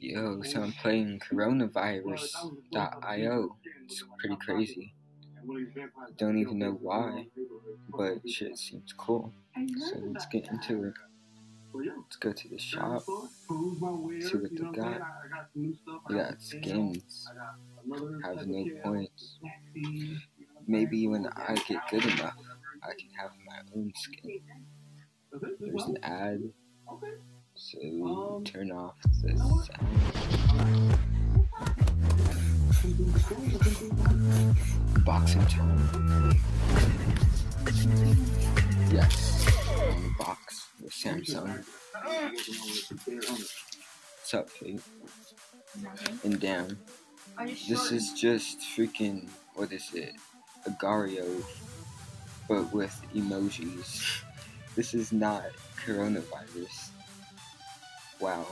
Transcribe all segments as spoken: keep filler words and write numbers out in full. Yo, so I'm playing coronavirus dot i o. It's pretty crazy. Don't even know why, but shit seems cool. So let's get into it. Let's go to the shop, see what they got. We got skins, have no points. Maybe when I get good enough, I can have my own skin. There's an ad, so turn off the sound. Boxing time. Yes, on the box with Samsung. What's up, Fate? And damn, this is just freaking, what is it? agar dot i o, but with emojis. This is not coronavirus. Wow.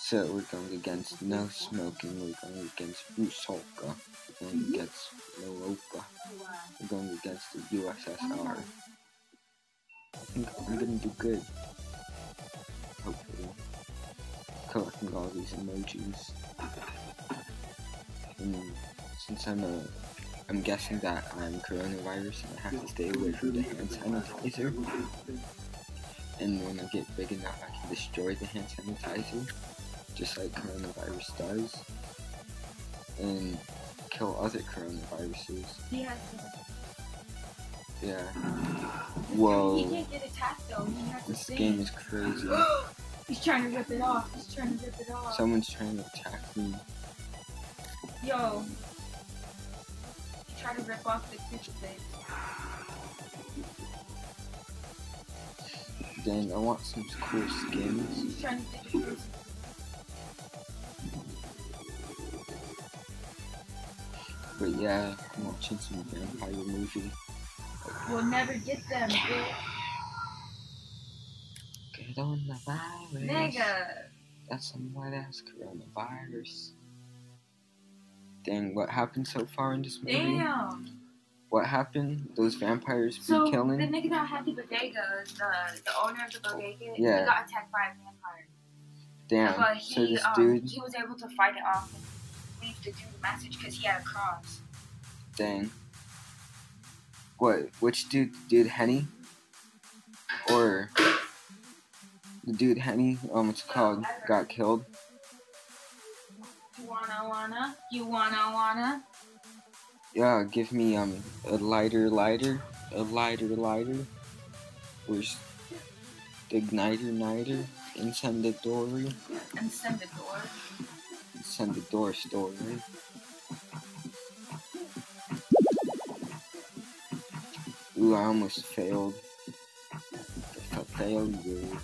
So we're going against no smoking, we're going against Busolka, we're going against Europa, we're going against the U S S R. I think I'm gonna do good. Hopefully. Collecting all these emojis. And since I'm a I'm guessing that I'm coronavirus and I have to stay away from the hand sanitizer. And when I get big enough, I can destroy the hand sanitizer, just like coronavirus does, and kill other coronaviruses. Yeah. Yeah. Whoa. He can't get attacked though. He has to this sing. Game is crazy. He's trying to rip it off. He's trying to rip it off. Someone's trying to attack me. Yo. Try to rip off the picture thing. Dang, I want some cool skins. She's trying to get the But yeah, I'm watching some vampire movie. We'll never get them, bitch. Get on the virus. Nigga! That's some wet ass coronavirus. Dang, what happened so far in this movie? Damn! What happened? Those vampires so be killing? So, the nigga that had the bodega, the, the owner of the bodega, yeah. He got attacked by a vampire. Damn, but he, so this um, dude... He was able to fight it off and leave the dude a message because he had a cross. Dang. What? Which dude? Dude Henny? Or... The dude Henny, um, what's it called, got killed? Wanna wanna you wanna wanna yeah, give me um a lighter lighter a lighter lighter where's the igniter niter incendiary incendiador incendiador story. Ooh, I almost failed. I failed you.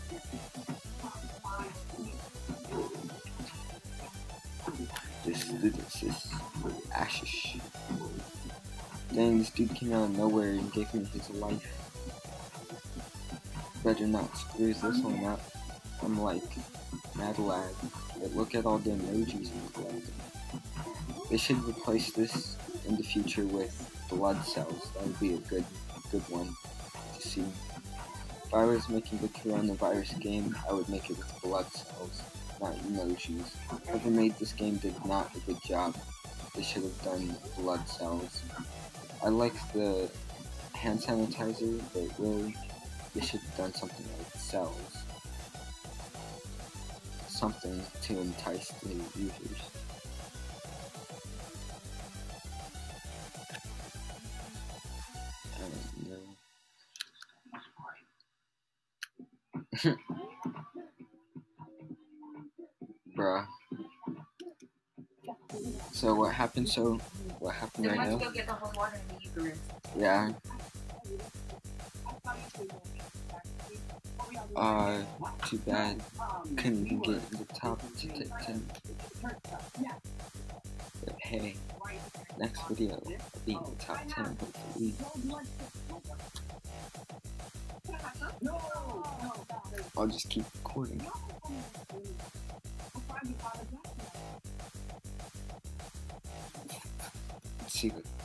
This dude is ashish. Dang, this dude came out of nowhere and gave me his life. Better not screw this one up. I'm like mad lag. But look at all the emojis in lag. They should replace this in the future with blood cells. That would be a good, good one to see. If I was making the coronavirus game, I would make it with blood cells. Not emojis. Whoever made this game did not a good job. They should have done blood cells. I like the hand sanitizer, but really, they should have done something like cells. Something to entice the users. I don't know. Bruh. So what happened? So what happened right now? Go get the whole water in the yeah. Uh, too bad. Couldn't even get the top to take ten. But hey, next video will be in the top ten. Hopefully. I'll just keep recording. Let's see what